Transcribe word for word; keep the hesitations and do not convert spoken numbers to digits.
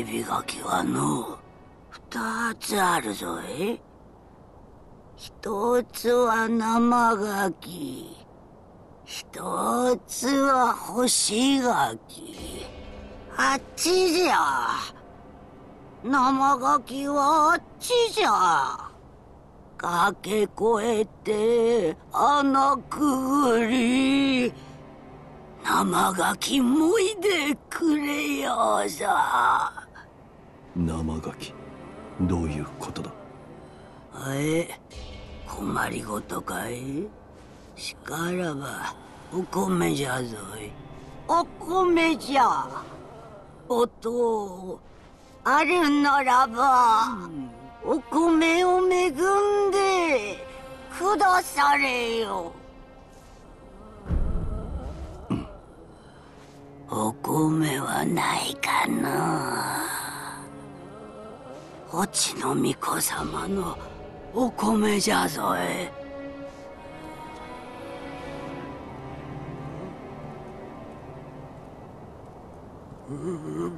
指書きはの二つあるぞい。一つは生書き、一つは星書き。あっちじゃ。生書きはあっちじゃ。駆け越えて穴くぐり、生ガキもいでくれようさ。生ガキ、どういうことだ。え、困りごとかい。しからばお米じゃぞい。お米じゃ。おとあるならば、うんお米を恵んでくだされよ。うん、お米はないかな。おちの巫女様のお米じゃぞえ。うん